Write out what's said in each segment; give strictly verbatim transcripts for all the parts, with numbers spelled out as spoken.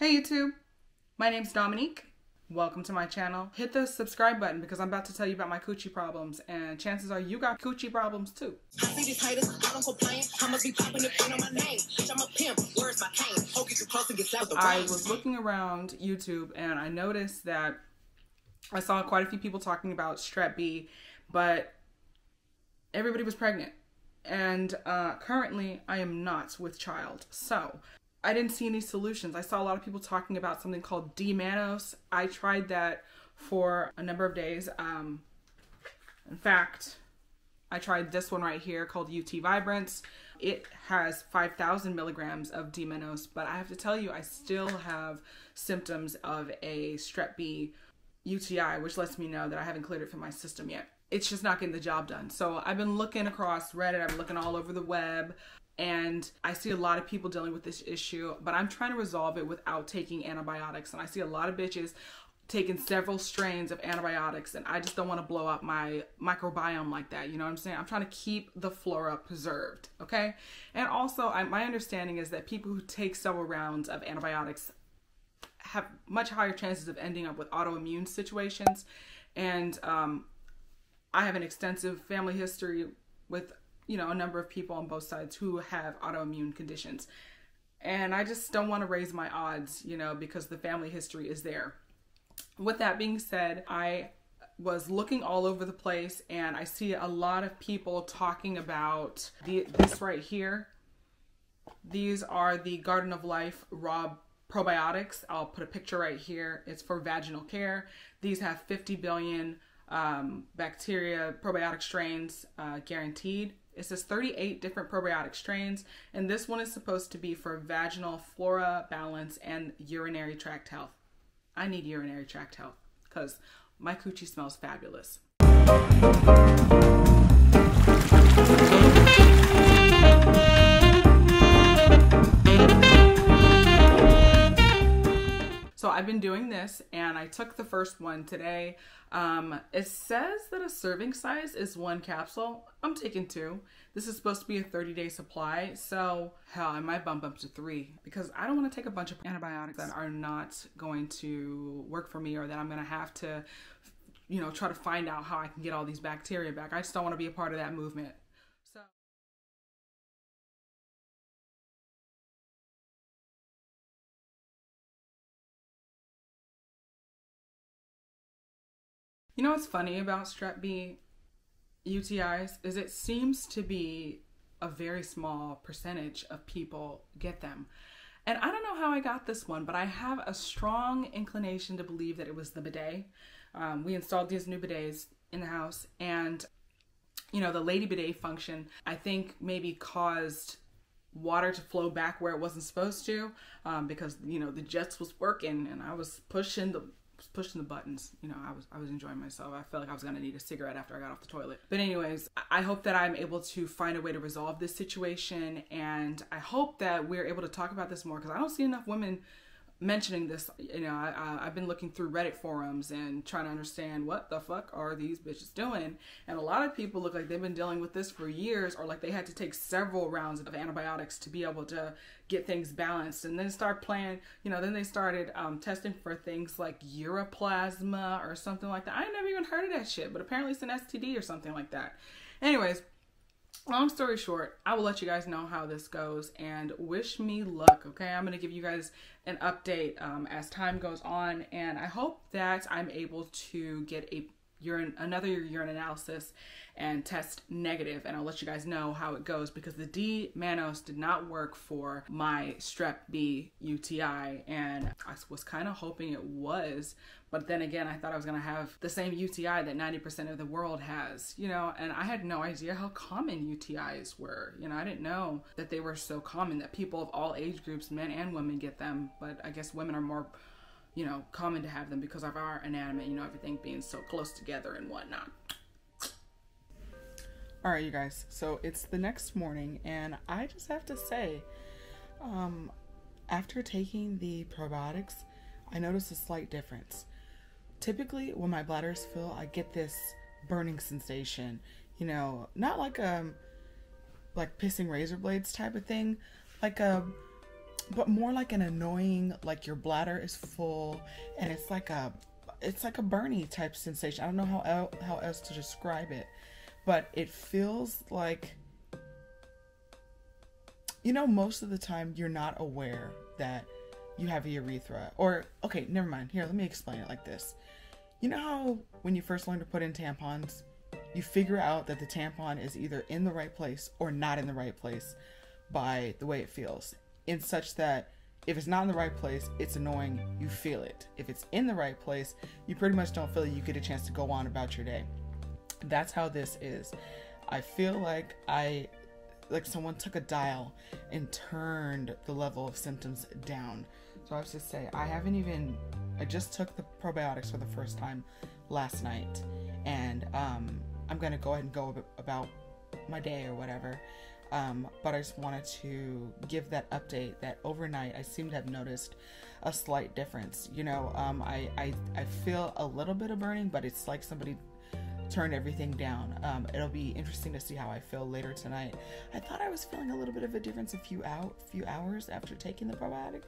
Hey YouTube, my name's Dominique. Welcome to my channel. Hit the subscribe button because I'm about to tell you about my coochie problems, and chances are you got coochie problems too. I see these haters, I don't complain. I must be popping the paint on my name. I'm a pimp, where's my cane? Hope you close and get out the way. I was looking around YouTube and I noticed that I saw quite a few people talking about strep B, but everybody was pregnant, and uh, currently I am not with child, so I didn't see any solutions. I saw a lot of people talking about something called D-mannose. I tried that for a number of days. Um, in fact, I tried this one right here called U T Vibrance. It has five thousand milligrams of D-mannose, but I have to tell you, I still have symptoms of a strep B U T I, which lets me know that I haven't cleared it from my system yet. It's just not getting the job done. So I've been looking across Reddit, I've been looking all over the web, and I see a lot of people dealing with this issue, but I'm trying to resolve it without taking antibiotics. And I see a lot of bitches taking several strains of antibiotics, and I just don't want to blow up my microbiome like that. You know what I'm saying? I'm trying to keep the flora preserved, okay? And also, I, my understanding is that people who take several rounds of antibiotics have much higher chances of ending up with autoimmune situations. And um, I have an extensive family history with you know, a number of people on both sides who have autoimmune conditions. And I just don't want to raise my odds, you know, because the family history is there. With that being said, I was looking all over the place and I see a lot of people talking about the, this right here. These are the Garden of Life Raw Probiotics. I'll put a picture right here. It's for vaginal care. These have fifty billion um, bacteria probiotic strains uh, guaranteed. It says thirty-eight different probiotic strains, and this one is supposed to be for vaginal flora balance and urinary tract health. I need urinary tract health because my coochie smells fabulous. So I've been doing this, and I took the first one today. Um, it says that a serving size is one capsule. I'm taking two. This is supposed to be a thirty day supply. So hell, I might bump up to three because I don't want to take a bunch of antibiotics that are not going to work for me, or that I'm going to have to, you know, try to find out how I can get all these bacteria back. I just don't want to be a part of that movement. You know what's funny about strep B U T Is is it seems to be a very small percentage of people get them. And I don't know how I got this one, but I have a strong inclination to believe that it was the bidet. Um, we installed these new bidets in the house, and you know, the lady bidet function, I think, maybe caused water to flow back where it wasn't supposed to, um, because you know, the jets was working and I was pushing the pushing the buttons. You know, I was I was enjoying myself. I felt like I was gonna need a cigarette after I got off the toilet. But anyways, I hope that I'm able to find a way to resolve this situation, and I hope that we're able to talk about this more because I don't see enough women mentioning this. You know, I, I, I've been looking through Reddit forums and trying to understand what the fuck are these bitches doing, and a lot of people look like they've been dealing with this for years, or like they had to take several rounds of antibiotics to be able to get things balanced, and then start playing, you know, then they started um, testing for things like uroplasma or something like that. I never even heard of that shit, but apparently it's an S T D or something like that. Anyways, long story short, I will let you guys know how this goes, and wish me luck, okay? I'm going to give you guys an update um, as time goes on, and I hope that I'm able to get a urine, another urine analysis and test negative, and I'll let you guys know how it goes because the D-mannose did not work for my strep B U T I, and I was kind of hoping it was, but then again, I thought I was going to have the same U T I that ninety percent of the world has, you know, and I had no idea how common U T Is were. You know, I didn't know that they were so common, that people of all age groups, men and women, get them, but I guess women are more, you know, common to have them because of our anatomy, you know, everything being so close together and whatnot. All right, you guys, so it's the next morning, and I just have to say, um, after taking the probiotics, I noticed a slight difference. Typically, when my bladder is full, I get this burning sensation, you know, not like, um, like pissing razor blades type of thing, like a, but more like an annoying, like your bladder is full and it's like a, it's like a burny type sensation. I don't know how el how else to describe it, but it feels like, you know, most of the time you're not aware that you have a urethra. Or, okay, never mind. Here, let me explain it like this. You know how when you first learn to put in tampons, you figure out that the tampon is either in the right place or not in the right place by the way it feels, in such that if it's not in the right place, it's annoying, you feel it. If it's in the right place, you pretty much don't feel it, you get a chance to go on about your day. That's how this is. I feel like I, like someone took a dial and turned the level of symptoms down. So I was just saying, I haven't even, I just took the probiotics for the first time last night, and um, I'm gonna go ahead and go about my day or whatever. Um, but I just wanted to give that update that overnight I seem to have noticed a slight difference. You know, um, I, I, I feel a little bit of burning, but it's like somebody turned everything down. Um, it'll be interesting to see how I feel later tonight. I thought I was feeling a little bit of a difference a few out, few hours after taking the probiotic,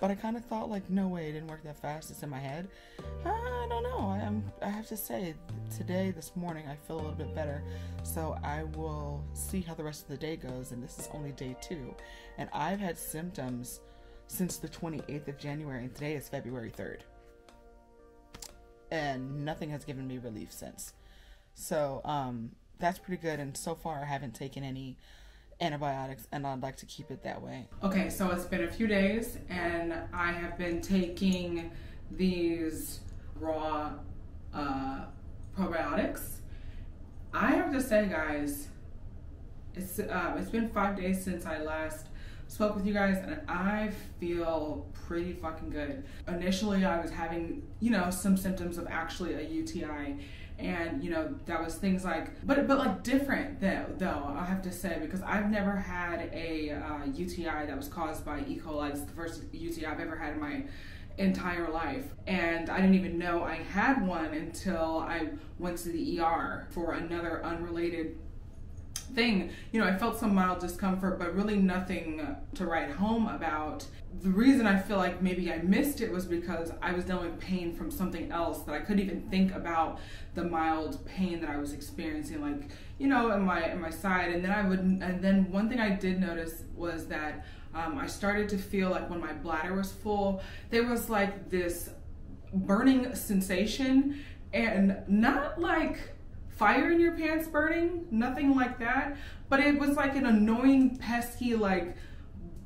but I kind of thought like, no way, it didn't work that fast. It's in my head. I don't know. I am, I have to say today, this morning, I feel a little bit better. So I will see how the rest of the day goes. And this is only day two. And I've had symptoms since the twenty-eighth of January, and today is February third. And nothing has given me relief since. So, um, that's pretty good. And so far I haven't taken any antibiotics, and I'd like to keep it that way. Okay, so it's been a few days and I have been taking these raw uh, probiotics. I have to say, guys, it's uh, it's been five days since I last spoke with you guys, and I feel pretty fucking good. Initially, I was having, you know, some symptoms of actually a U T I. And, you know, that was things like, but but like different though, though I have to say, because I've never had a uh, U T I that was caused by E. coli. It's the first U T I I've ever had in my entire life. And I didn't even know I had one until I went to the E R for another unrelated thing. You know, I felt some mild discomfort, but really nothing to write home about. The reason I feel like maybe I missed it was because I was dealing with pain from something else that I couldn't even think about the mild pain that I was experiencing, like, you know, in my in my side. And then I would, and then one thing I did notice was that um, I started to feel like when my bladder was full, there was like this burning sensation, and not like fire in your pants burning, nothing like that, but it was like an annoying, pesky, like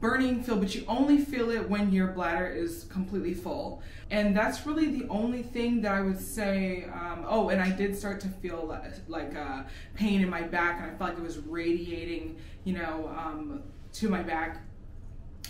burning feel, but you only feel it when your bladder is completely full. And that's really the only thing that I would say. Um, oh, and I did start to feel like, like uh, pain in my back, and I felt like it was radiating, you know, um, to my back.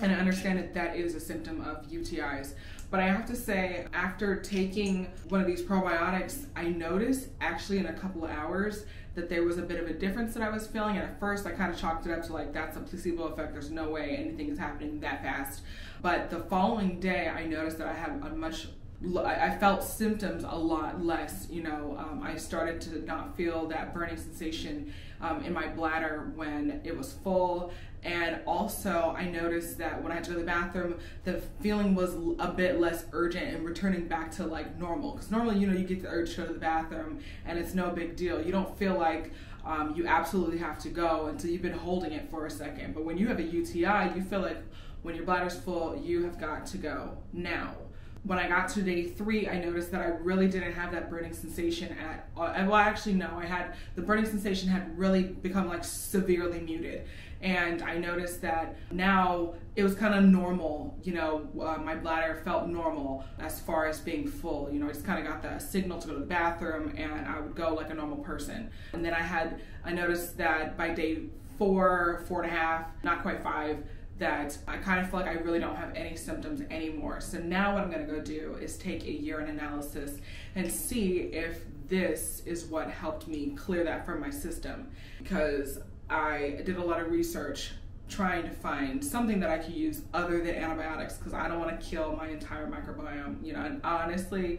And I understand that that is a symptom of U T Is. But I have to say, after taking one of these probiotics, I noticed actually in a couple of hours that there was a bit of a difference that I was feeling. And at first I kind of chalked it up to like, that's a placebo effect. There's no way anything is happening that fast. But the following day, I noticed that I had a much, I felt symptoms a lot less, you know. um, I started to not feel that burning sensation um, in my bladder when it was full, and also I noticed that when I had to go to the bathroom, the feeling was a bit less urgent and returning back to like normal, because normally, you know, you get the urge to go to the bathroom and it's no big deal. You don't feel like um, you absolutely have to go until you've been holding it for a second. But when you have a U T I, you feel like when your bladder's full, you have got to go now. When I got to day three, I noticed that I really didn't have that burning sensation at all. Well, actually, no, I had, the burning sensation had really become like severely muted. And I noticed that now it was kind of normal, you know, uh, my bladder felt normal as far as being full. You know, I just kind of got that signal to go to the bathroom, and I would go like a normal person. And then I had, I noticed that by day four, four and a half, not quite five, that I kind of feel like I really don't have any symptoms anymore. So now what I'm gonna go do is take a urine analysis and see if this is what helped me clear that from my system. Because I did a lot of research trying to find something that I could use other than antibiotics, because I don't wanna kill my entire microbiome. You know, and honestly,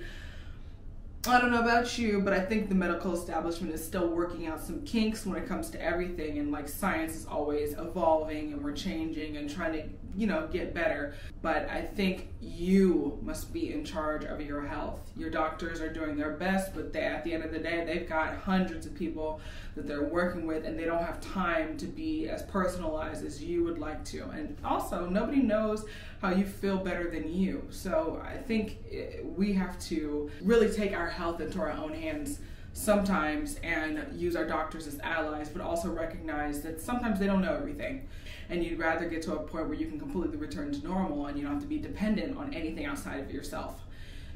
I don't know about you, but I think the medical establishment is still working out some kinks when it comes to everything, and like science is always evolving and we're changing and trying to, you know, get better. But I think you must be in charge of your health. Your doctors are doing their best, but they, at the end of the day, they've got hundreds of people that they're working with, and they don't have time to be as personalized as you would like to. And also, nobody knows how you feel better than you. So I think we have to really take our health into our own hands sometimes and use our doctors as allies, but also recognize that sometimes they don't know everything, and you'd rather get to a point where you can completely return to normal and you don't have to be dependent on anything outside of yourself.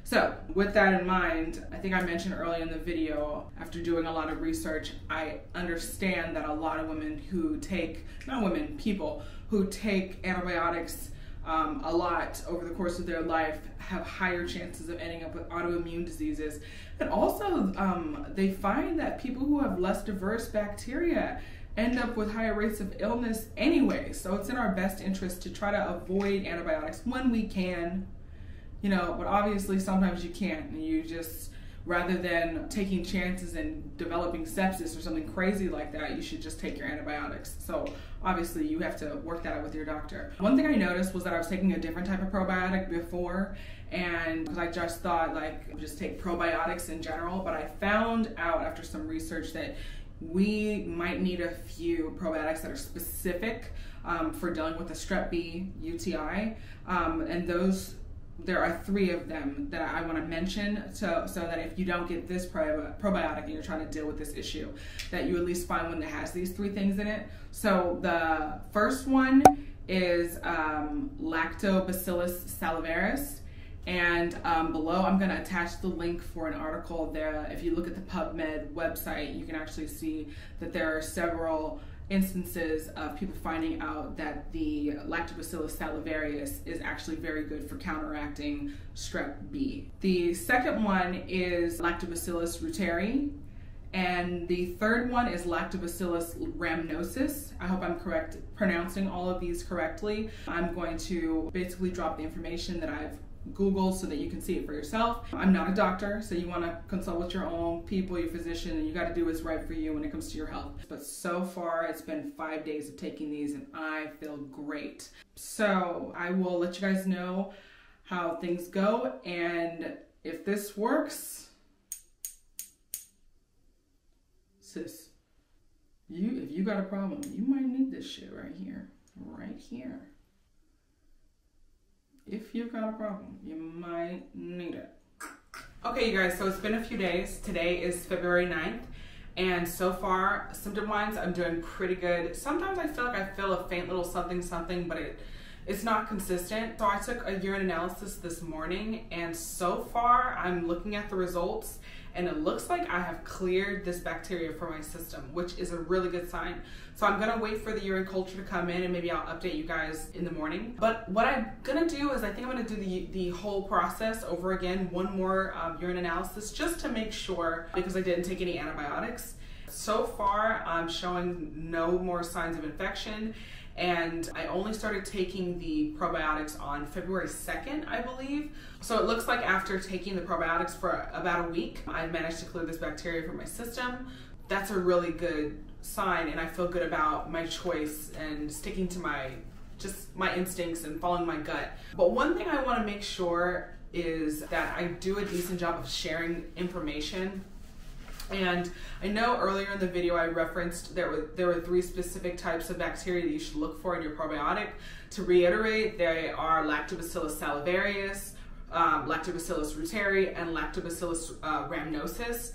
So with that in mind, I think I mentioned earlier in the video, after doing a lot of research, I understand that a lot of women who take, not women, people who take antibiotics Um, a lot over the course of their life have higher chances of ending up with autoimmune diseases. And also um, they find that people who have less diverse bacteria end up with higher rates of illness anyway. So it's in our best interest to try to avoid antibiotics when we can, you know, but obviously sometimes you can't, and you just, rather than taking chances and developing sepsis or something crazy like that, you should just take your antibiotics. So obviously you have to work that out with your doctor. One thing I noticed was that I was taking a different type of probiotic before, and because I just thought like just take probiotics in general, but I found out after some research that we might need a few probiotics that are specific um, for dealing with the strep B U T I, um, and those there are three of them that I want to mention, so, so that if you don't get this probi probiotic and you're trying to deal with this issue, that you at least find one that has these three things in it. So the first one is um, Lactobacillus salivarius, and um, below I'm going to attach the link for an article there. If you look at the PubMed website, you can actually see that there are several instances of people finding out that the Lactobacillus salivarius is actually very good for counteracting strep B. The second one is Lactobacillus reuteri, and the third one is Lactobacillus rhamnosus. I hope I'm correct pronouncing all of these correctly. I'm going to basically drop the information that I've Google so that you can see it for yourself. I'm not a doctor, so you want to consult with your own people, your physician, and you got to do what's right for you when it comes to your health. But so far, it's been five days of taking these and I feel great. So I will let you guys know how things go, and if this works, sis, you, if you got a problem, you might need this shit right here, right here. If you've got a problem, you might need it. Okay, you guys, so it's been a few days. Today is February ninth, and so far, symptom-wise, I'm doing pretty good. Sometimes I feel like I feel a faint little something-something, but it it's not consistent. So I took a urine analysis this morning, and so far, I'm looking at the results, and it looks like I have cleared this bacteria for my system, which is a really good sign. So I'm gonna wait for the urine culture to come in, and maybe I'll update you guys in the morning. But what I'm gonna do is I think I'm gonna do the, the whole process over again, one more um, urine analysis, just to make sure, because I didn't take any antibiotics. So far, I'm showing no more signs of infection, and I only started taking the probiotics on February second, I believe. So it looks like after taking the probiotics for about a week, I managed to clear this bacteria from my system. That's a really good sign, and I feel good about my choice and sticking to my, just my instincts and following my gut. But one thing I want to make sure is that I do a decent job of sharing information. And I know earlier in the video I referenced there were, there were three specific types of bacteria that you should look for in your probiotic. To reiterate, they are Lactobacillus salivarius, um, Lactobacillus reuteri, and Lactobacillus uh, rhamnosus.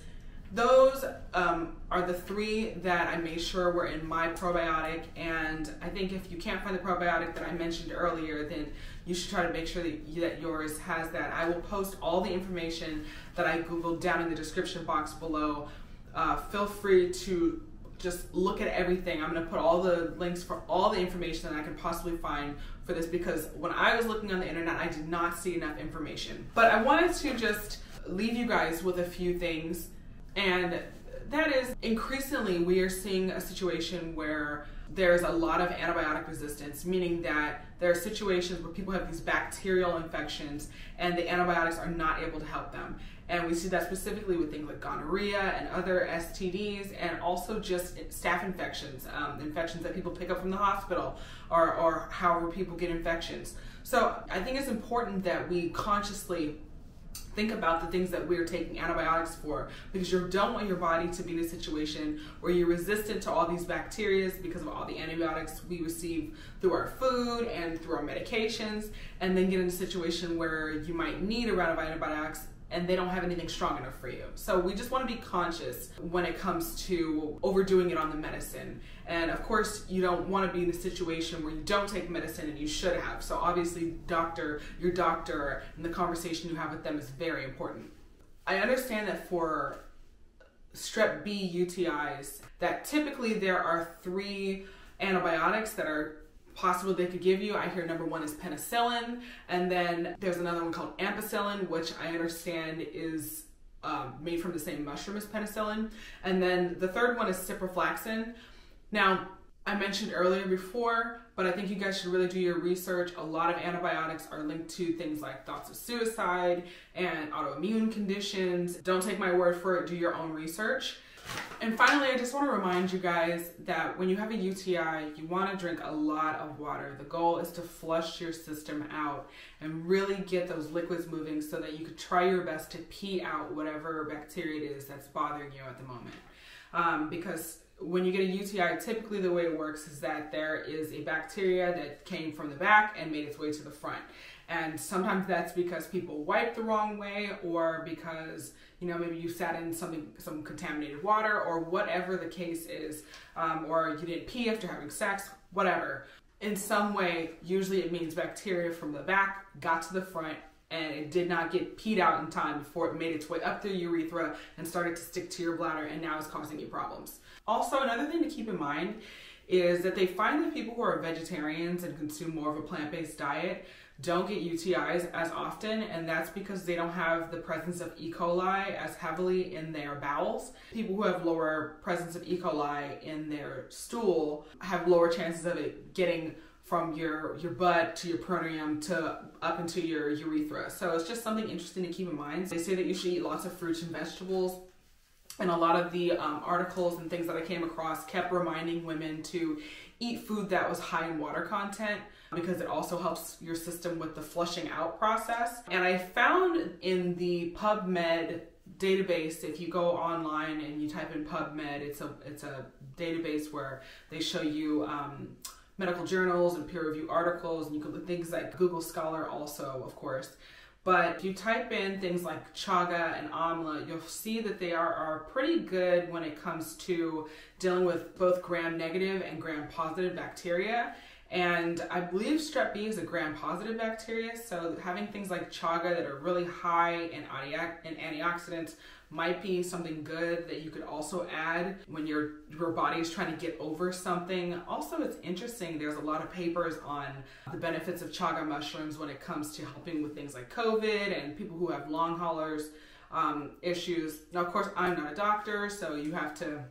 Those um, are the three that I made sure were in my probiotic, and I think if you can't find the probiotic that I mentioned earlier, then you should try to make sure that, you, that yours has that. I will post all the information that I Googled down in the description box below. Uh, feel free to just look at everything. I'm gonna put all the links for all the information that I could possibly find for this, because when I was looking on the internet, I did not see enough information. But I wanted to just leave you guys with a few things. And that is, increasingly we are seeing a situation where there's a lot of antibiotic resistance, meaning that there are situations where people have these bacterial infections and the antibiotics are not able to help them. And we see that specifically with things like gonorrhea and other S T Ds, and also just staph infections, um, infections that people pick up from the hospital, or, or however people get infections. So I think it's important that we consciously think about the things that we're taking antibiotics for, because you don't want your body to be in a situation where you're resistant to all these bacteria because of all the antibiotics we receive through our food and through our medications, and then get in a situation where you might need a round of antibiotics and they don't have anything strong enough for you. So we just want to be conscious when it comes to overdoing it on the medicine. And of course, you don't want to be in a situation where you don't take medicine and you should have. So obviously, doctor, your doctor and the conversation you have with them is very important. I understand that for strep B U T Is, that typically there are three antibiotics that are possible they could give you. I hear number one is penicillin, and then there's another one called ampicillin, which I understand is um, made from the same mushroom as penicillin. And then the third one is ciprofloxacin. Now, I mentioned earlier before, but I think you guys should really do your research. A lot of antibiotics are linked to things like thoughts of suicide and autoimmune conditions. Don't take my word for it, do your own research. And finally, I just want to remind you guys that when you have a U T I, you want to drink a lot of water. The goal is to flush your system out and really get those liquids moving so that you could try your best to pee out whatever bacteria it is that's bothering you at the moment. Um, because when you get a U T I, typically the way it works is that there is a bacteria that came from the back and made its way to the front. And sometimes that's because people wipe the wrong way, or because, you know, maybe you sat in something, some contaminated water, or whatever the case is, um, or you didn't pee after having sex, whatever. In some way, usually it means bacteria from the back got to the front and it did not get peed out in time before it made its way up through your urethra and started to stick to your bladder, and now it's causing you problems. Also, another thing to keep in mind is that they find that people who are vegetarians and consume more of a plant-based diet don't get U T Is as often, and that's because they don't have the presence of E. coli as heavily in their bowels. People who have lower presence of E. coli in their stool have lower chances of it getting from your, your butt to your perineum to up into your urethra. So it's just something interesting to keep in mind. They say that you should eat lots of fruits and vegetables, and a lot of the um, articles and things that I came across kept reminding women to eat food that was high in water content, because it also helps your system with the flushing out process. And I found in the PubMed database, if you go online and you type in PubMed, it's a, it's a database where they show you um, medical journals and peer review articles, and you can look things like Google Scholar also, of course. But if you type in things like chaga and amla, you'll see that they are, are pretty good when it comes to dealing with both gram-negative and gram-positive bacteria. And I believe strep B is a gram-positive bacteria, so having things like chaga that are really high in, in antioxidants might be something good that you could also add when your, your body is trying to get over something. Also, it's interesting, there's a lot of papers on the benefits of chaga mushrooms when it comes to helping with things like COVID and people who have long haulers um, issues. Now, of course, I'm not a doctor, so you have to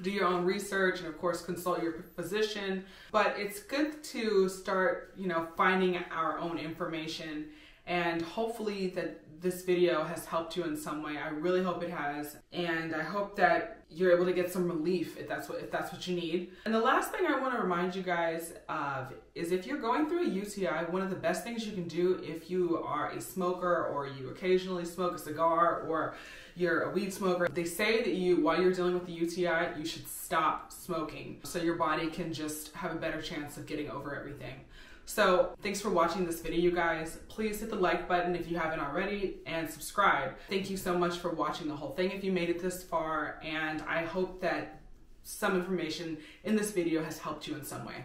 do your own research and, of course, consult your physician. But it's good to start, you know, finding our own information, and hopefully that this video has helped you in some way. I really hope it has, and I hope that you're able to get some relief if that's what if that's what you need. And the last thing I want to remind you guys of is, if you're going through a U T I, one of the best things you can do, if you are a smoker or you occasionally smoke a cigar or you're a weed smoker, they say that you, while you're dealing with the U T I, you should stop smoking so your body can just have a better chance of getting over everything. So thanks for watching this video, you guys. Please hit the like button if you haven't already, and subscribe. Thank you so much for watching the whole thing if you made it this far, and I hope that some information in this video has helped you in some way.